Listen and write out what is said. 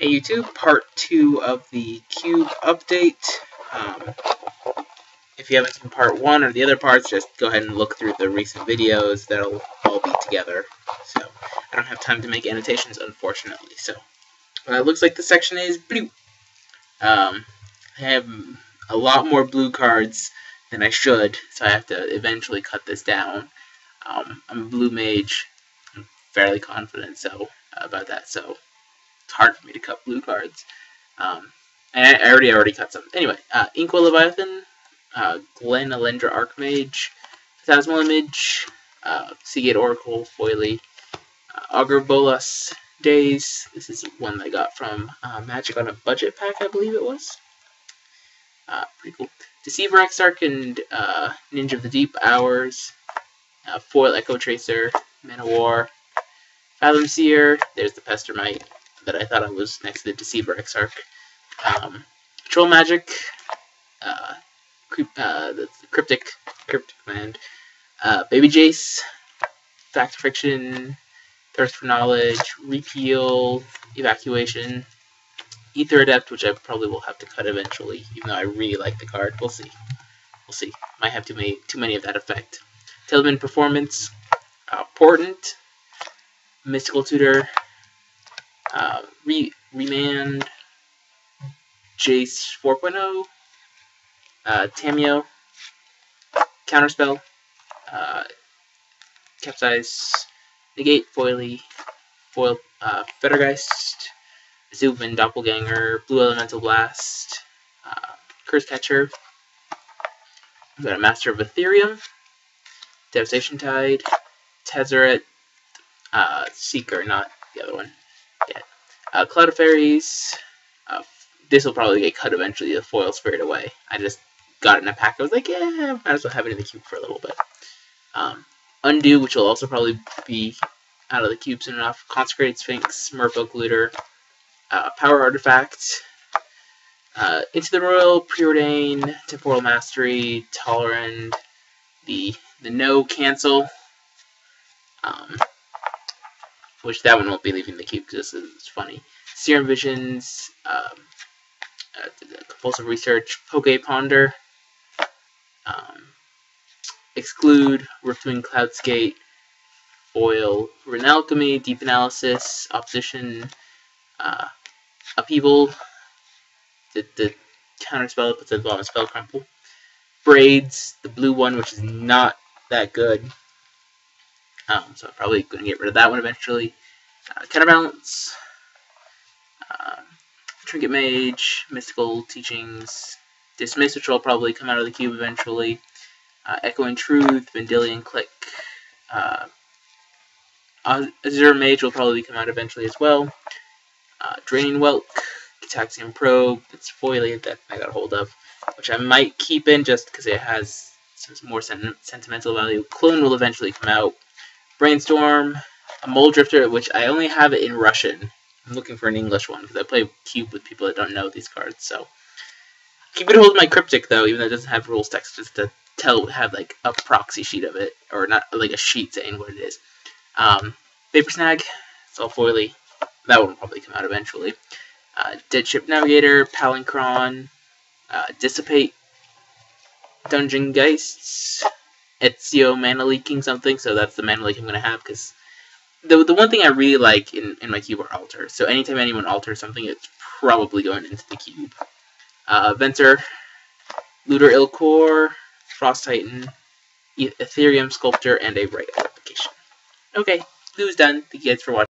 Hey YouTube, part 2 of the cube update. If you haven't seen part 1 or the other parts, just go ahead and look through the recent videos. That'll all be together. So, I don't have time to make annotations, unfortunately. So, it looks like the section is blue. I have a lot more blue cards than I should, so I have to eventually cut this down. I'm a blue mage. I'm fairly confident about that, so it's hard for me to cut blue cards. And I already cut some. Anyway, Inkwell Leviathan, Glen Elendra Archmage, Phantasmal Image, Seagate Oracle, Foily, Augur Bolas, Jace. This is one that I got from Magic on a Budget pack, I believe it was. Pretty cool. Deceiver Exarch and Ninja of the Deep Hours, Foil Echo Tracer, Man of War, Fathom Seer. There's the Pestermite that I thought I was next to the Deceiver Exarch. Control Magic, the Cryptic Command, Baby Jace, Fact Friction, Thirst for Knowledge, Repeal, Evacuation, Aether Adept, which I probably will have to cut eventually, even though I really like the card. We'll see. We'll see. Might have too many of that effect. Tailwind Performance, Portent, Mystical Tutor, Remand, Jace 4.0, Tamiyo, Counterspell, Capsize, Negate, Foil, Fettergeist, Zubman Doppelganger, Blue Elemental Blast, Curse Catcher. We've got a Master of Etherium, Devastation Tide, Tezzeret, Seeker, not the other one. Cloud of Fairies. This will probably get cut eventually, the foil Spirit Away. I just got it in a pack. I was like, yeah, might as well have it in the cube for a little bit. Undo, which will also probably be out of the cube soon enough. Consecrated Sphinx, Merfolk Looter, Power Artifact, Into the Royal, Preordain, Temporal Mastery, Tolerant, the No Cancel. Which that one won't be leaving the cube because this is funny. Serum Visions, Compulsive Research, Poké Ponder, Exclude, Riftwing Cloudscape, Foil, Renalchemy, Deep Analysis, Opposition, Upheaval, the Counterspell puts at the bottom of Spell Crumple, Braids, the blue one, which is not that good. So I'm probably going to get rid of that one eventually. Counterbalance, Trinket Mage, Mystical Teachings, Dismiss, which will probably come out of the cube eventually. Echo and Truth, Vendilion Click, Azure Mage will probably come out eventually as well. Draining Whelk, Gitaxian Probe, it's foily that I got a hold of, which I might keep in just because it has some more sentimental value. Clone will eventually come out. Brainstorm, a Mole Drifter, which I only have it in Russian. I'm looking for an English one, because I play cube with people that don't know these cards, so. Keep it hold of my Cryptic, though, even though it doesn't have rules text, just to have, like, a proxy sheet of it, or not, like, a sheet saying what it is. Vapor Snag, it's all foily. That one will probably come out eventually. Dead Ship Navigator, Palancron, Dissipate, Dungeon Geists, Ezio mana leaking something, so that's the mana leak I'm going to have, because the one thing I really like in my cube are alters, so anytime anyone alters something, it's probably going into the cube. Venter, Looter Ilkor, Frost Titan, Ethereum Sculptor, and a Rite Application. Okay, clue's done. Thank you guys for watching.